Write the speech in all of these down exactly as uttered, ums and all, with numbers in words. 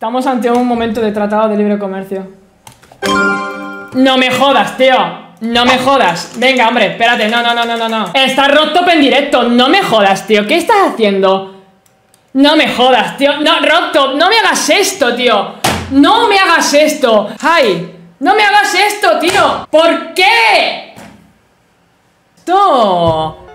Estamos ante un momento de tratado de libre comercio. No me jodas, tío. No me jodas. Venga, hombre, espérate. No, no, no, no, no. Está RobTop en directo. No me jodas, tío. ¿Qué estás haciendo? No me jodas, tío. No, RobTop, no me hagas esto, tío. No me hagas esto. Ay, no me hagas esto, tío. ¿Por qué? Esto...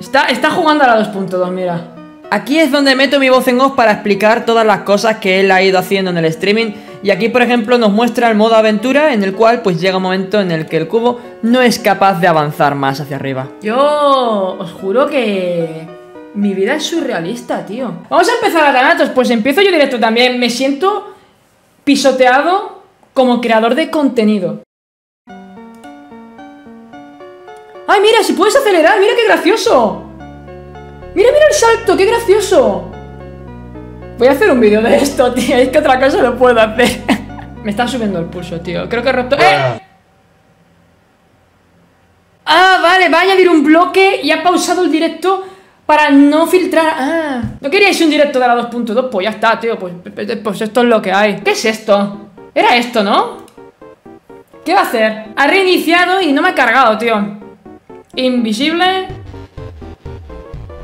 Está, está jugando a la dos punto dos, mira. Aquí es donde meto mi voz en off para explicar todas las cosas que él ha ido haciendo en el streaming. Y aquí, por ejemplo, nos muestra el modo aventura, en el cual pues llega un momento en el que el cubo no es capaz de avanzar más hacia arriba. Yo os juro que... mi vida es surrealista, tío. Vamos a empezar, Athanatos. Pues empiezo yo directo también. Me siento pisoteado como creador de contenido. ¡Ay, mira! ¡Si puedes acelerar! ¡Mira qué gracioso! ¡Mira, mira el salto! ¡Qué gracioso! Voy a hacer un vídeo de esto, tío. Es que otra cosa no puedo hacer. Me está subiendo el pulso, tío. Creo que he roto... ¡Eh! Ah, vale. Va a añadir un bloque y ha pausado el directo para no filtrar... Ah. ¿No queríais un directo de la dos punto dos? Pues ya está, tío. Pues, pues esto es lo que hay. ¿Qué es esto? Era esto, ¿no? ¿Qué va a hacer? Ha reiniciado y no me ha cargado, tío. Invisible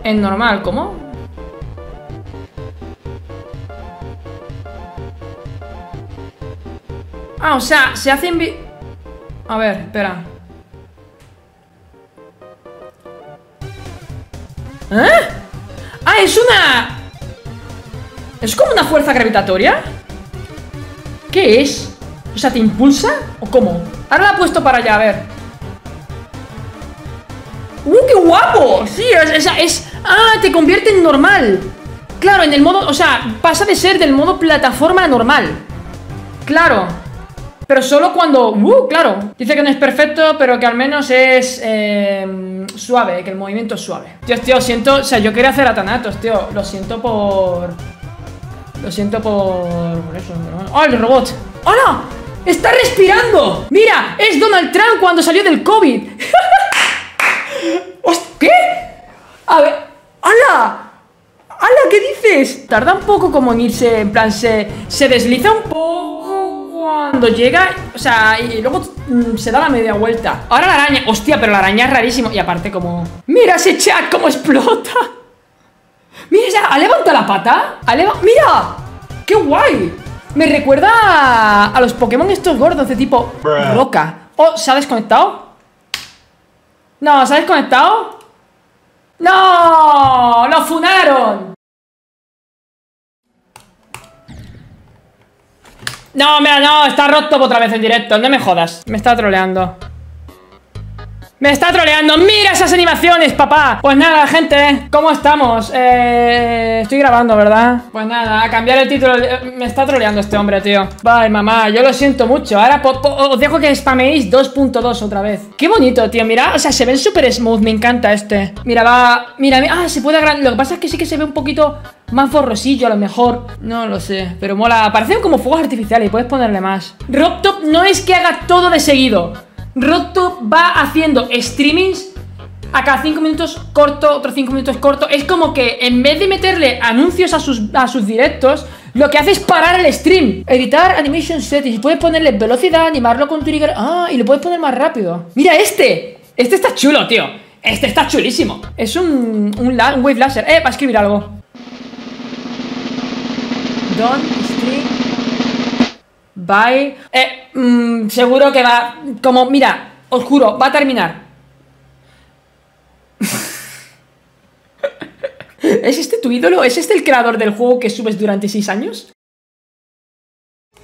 en normal, ¿cómo? Ah, o sea, se hace invi... A ver, espera. ¿Eh? Ah, es una... ¿Es como una fuerza gravitatoria? ¿Qué es? O sea, ¿te impulsa? ¿O cómo? Ahora la he puesto para allá, a ver. ¡Uh, qué guapo! Sí, es, es, es... ¡Ah, te convierte en normal! Claro, en el modo... O sea, pasa de ser del modo plataforma a normal. Claro. Pero solo cuando... ¡Uh, claro! Dice que no es perfecto, pero que al menos es... Eh, suave, que el movimiento es suave. Dios, tío, siento... O sea, yo quería hacer Athanatos, tío. Lo siento por... Lo siento por... por eso. Pero... ¡Oh, el robot! ¡Hola! ¡Está respirando! ¡Mira! ¡Es Donald Trump cuando salió del COVID! ¿Qué? A ver... ¡Hala! ¡Hala! ¿Qué dices? Tarda un poco como en irse, en plan, se, se desliza un poco cuando llega, o sea, y luego mm, se da la media vuelta. Ahora la araña... ¡Hostia! Pero la araña es rarísimo. Y aparte como... ¡Mira ese chat cómo explota! ¡Mira esa! ¿Ha levantado la pata? ¿Ha levantado? ¡Mira! ¡Qué guay! Me recuerda a, a los Pokémon estos gordos de tipo... Bruh. Roca. ¿Oh, se ha desconectado? No, ¿se ha desconectado? ¡No! ¡Lo funaron! No, mira, no, está roto otra vez en directo, no me jodas. Me está troleando. ¡Me está troleando! ¡Mira esas animaciones, papá! Pues nada, gente, ¿cómo estamos? Eh, estoy grabando, ¿verdad? Pues nada, a cambiar el título. Me está troleando este hombre, tío. Vale, mamá, yo lo siento mucho. Ahora os dejo que spameéis dos punto dos otra vez. ¡Qué bonito, tío! Mira, o sea, se ven súper smooth. Me encanta este. Mira, va... Mira, mira... Ah, se puede agrandar. Lo que pasa es que sí que se ve un poquito más borrosillo, a lo mejor. No lo sé, pero mola. Parecen como fuegos artificiales y puedes ponerle más. RobTop no es que haga todo de seguido. RobTop va haciendo streamings a cada cinco minutos corto, otros cinco minutos corto. Es como que en vez de meterle anuncios a sus, a sus directos, lo que hace es parar el stream. Editar animation settings. Puedes ponerle velocidad, animarlo con trigger. Ah, y lo puedes poner más rápido. Mira este. Este está chulo, tío. Este está chulísimo. Es un, un, la, un wave laser. Eh, va a escribir algo. Don't stream. Bye. Eh, mmm, seguro que va... Como, mira, os juro, va a terminar. ¿Es este tu ídolo? ¿Es este el creador del juego que subes durante seis años? O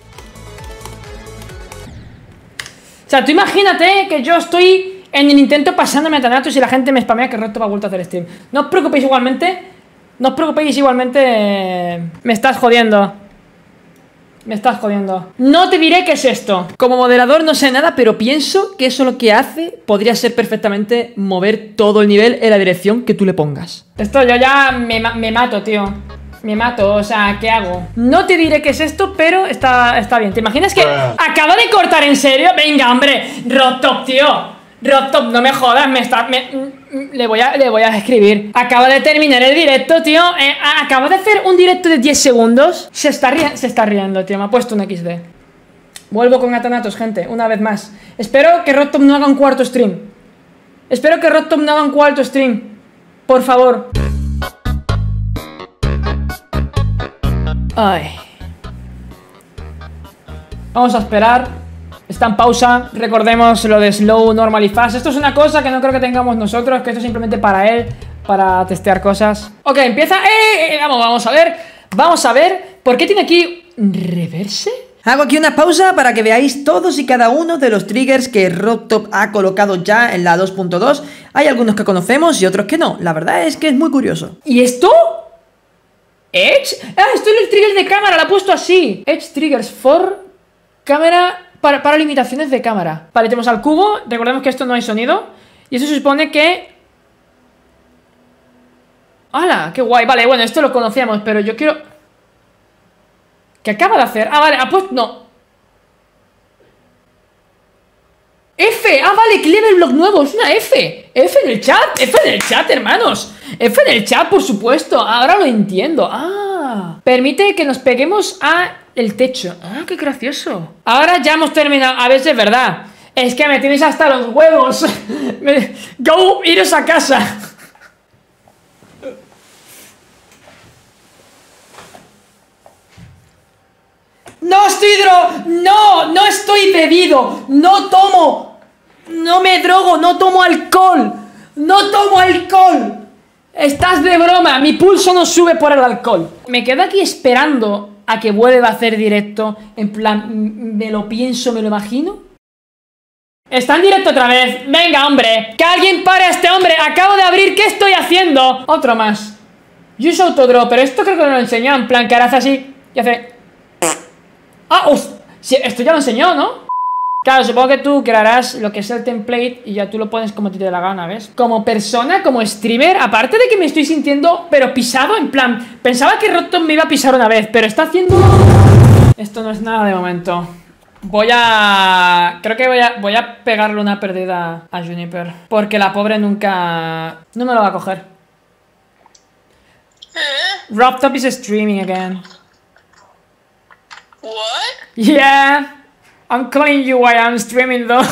sea, tú imagínate que yo estoy en el intento pasándome a Athanatos y la gente me spamea que RobTop ha vuelto a hacer stream. No os preocupéis igualmente. No os preocupéis igualmente. Me estás jodiendo. Me estás jodiendo. No te diré qué es esto. Como moderador no sé nada, pero pienso que eso lo que hace podría ser perfectamente mover todo el nivel en la dirección que tú le pongas. Esto yo ya me, me mato, tío. Me mato, o sea, ¿qué hago? No te diré qué es esto, pero está, está bien. ¿Te imaginas que acaba de cortar en serio? Venga, hombre, RobTop, tío. RobTop, no me jodas, me está... Me, Le voy a, le voy a escribir. Acaba de terminar el directo, tío. eh, Acaba de hacer un directo de diez segundos. Se está, ri se está riendo, tío. Me ha puesto un equis de. Vuelvo con Athanatos, gente. Una vez más. Espero que RobTop no haga un cuarto stream. Espero que RobTop no haga un cuarto stream. Por favor. Ay. Vamos a esperar. Está en pausa, recordemos lo de slow, normal y fast. Esto es una cosa que no creo que tengamos nosotros, que esto es simplemente para él, para testear cosas. Ok, empieza. ¡Eh! Vamos, vamos a ver. Vamos a ver. ¿Por qué tiene aquí reverse? Hago aquí una pausa para que veáis todos y cada uno de los triggers que RobTop ha colocado ya en la dos punto dos. Hay algunos que conocemos y otros que no. La verdad es que es muy curioso. ¿Y esto? ¿Edge? Ah, esto es el trigger de cámara, lo ha puesto así. Edge triggers for cámara. Para, para limitaciones de cámara. Vale, tenemos al cubo. Recordemos que esto no hay sonido. Y eso se supone que... ¡Hala! ¡Qué guay! Vale, bueno, esto lo conocíamos, pero yo quiero... ¿Qué acaba de hacer? Ah, vale, ha puesto... No. F. Ah, vale, Clever Block nuevo. Es una F. F en el chat. F en el chat, hermanos. F en el chat, por supuesto. Ahora lo entiendo. Ah. Permite que nos peguemos a... el techo. Ah, qué gracioso. Ahora ya hemos terminado. A ver si es verdad. Es que me tienes hasta los huevos. me... Go, iros a casa. No estoy dro... No, no estoy bebido. No tomo. No me drogo, no tomo alcohol. No tomo alcohol. Estás de broma. Mi pulso no sube por el alcohol. Me quedo aquí esperando a que vuelva a hacer directo. En plan, me lo pienso, me lo imagino. Está en directo otra vez. Venga, hombre, que alguien pare a este hombre. Acabo de abrir, ¿qué estoy haciendo? Otro más. Use autodraw. Pero esto creo que lo enseñó. En plan, que ahora hace así y hace... Ah, uf. Sí, esto ya lo enseñó, ¿no? Claro, supongo que tú crearás lo que es el template y ya tú lo pones como te dé la gana, ¿ves? Como persona, como streamer, aparte de que me estoy sintiendo, pero pisado, en plan... Pensaba que RobTop me iba a pisar una vez, pero está haciendo... Esto no es nada de momento. Voy a... Creo que voy a, voy a pegarle una perdida a Juniper. Porque la pobre nunca... No me lo va a coger. RobTop is streaming again. What? Yeah. I'm calling you while I'm streaming though.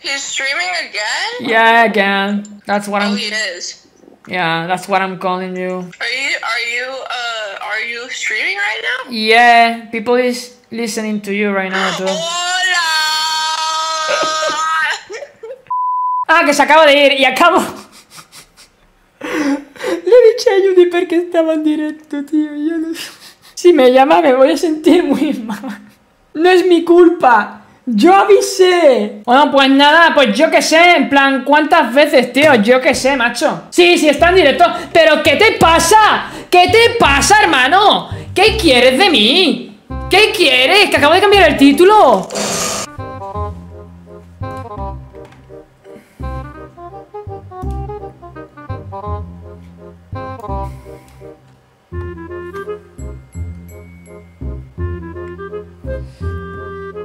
He's streaming again? Yeah, again. That's what oh, I'm. Oh, he is. Yeah, that's what I'm calling you. Are you are you uh are you streaming right now? Yeah, people is listening to you right now too. Hola. Ah, que se acaba de ir y acabo. Le dije a Juniper que estaba en directo, tío. Yo no. Si me llama me voy a sentir muy mal. No es mi culpa. Yo avisé. Bueno, pues nada, pues yo qué sé. En plan, ¿cuántas veces, tío? Yo qué sé, macho. Sí, sí, está en directo. Pero ¿qué te pasa? ¿Qué te pasa, hermano? ¿Qué quieres de mí? ¿Qué quieres? Que acabo de cambiar el título.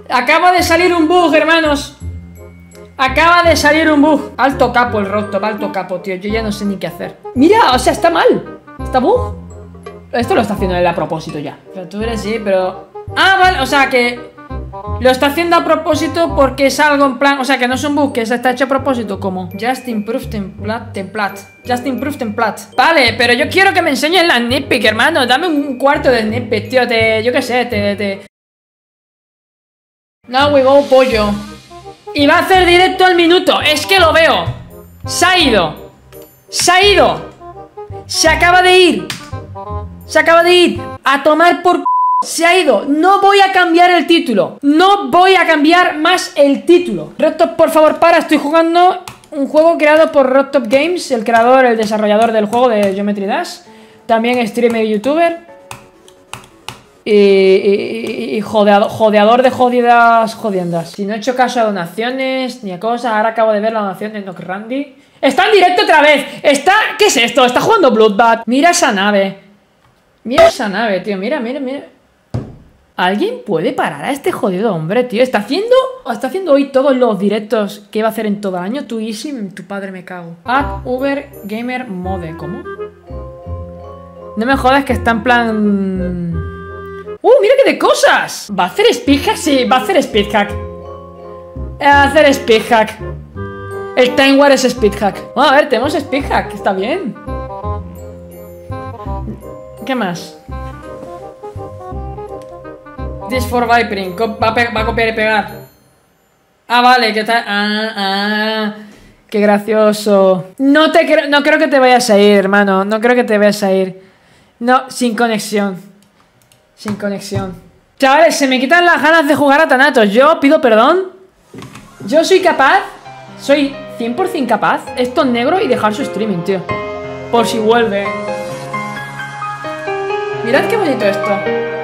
Acaba de salir un bug, hermanos. Acaba de salir un bug. Alto capo el RobTop, alto capo, tío. Yo ya no sé ni qué hacer. Mira, o sea, está mal. ¿Está bug? Esto lo está haciendo él a propósito ya. Pero tú eres sí, pero... Ah, vale, o sea que... Lo está haciendo a propósito porque es algo en plan... O sea, que no es un bug, que está hecho a propósito como... Just improve template, template. Just improve template. Vale, pero yo quiero que me enseñen la snippet, hermano. Dame un cuarto de snippet, tío. Te... Yo qué sé, te... te... Now we go, pollo. Y va a hacer directo al minuto. Es que lo veo. Se ha ido. Se ha ido. Se acaba de ir. Se acaba de ir. A tomar por... Se ha ido. No voy a cambiar el título. No voy a cambiar más el título. RobTop, por favor, para. Estoy jugando un juego creado por RobTop Games, el creador, el desarrollador del juego de Geometry Dash. También streamer y youtuber. Y, y, y jodeado, jodeador de jodidas jodiendas. Si no he hecho caso a donaciones ni a cosas, ahora acabo de ver la donación de Nock Randy. ¡Está en directo otra vez! ¡Está! ¿Qué es esto? ¡Está jugando Bloodbat! ¡Mira esa nave! ¡Mira esa nave, tío! ¡Mira, mira, mira! ¿Alguien puede parar a este jodido hombre, tío? ¿Está haciendo, está haciendo hoy todos los directos que iba a hacer en todo el año? Tú, Easy, tu padre, me cago. At Uber Gamer Mode, ¿cómo? No me jodas que está en plan... ¡Uh, mira qué de cosas! ¿Va a hacer speedhack? Sí, va a hacer speedhack. Va a hacer speedhack. El Time War es speedhack. Bueno, a ver, tenemos speedhack, está bien. ¿Qué más? This for Vipering. Va a, va a copiar y pegar. Ah, vale, que está... Ah, ah, qué gracioso. No te cre no creo que te vayas a ir, hermano. No creo que te vayas a ir. No, sin conexión. Sin conexión. Chavales, se me quitan las ganas de jugar a Athanatos. Yo pido perdón. Yo soy capaz. Soy cien por cien capaz. Esto es negro y dejar su streaming, tío. Por si vuelve. Mirad qué bonito esto.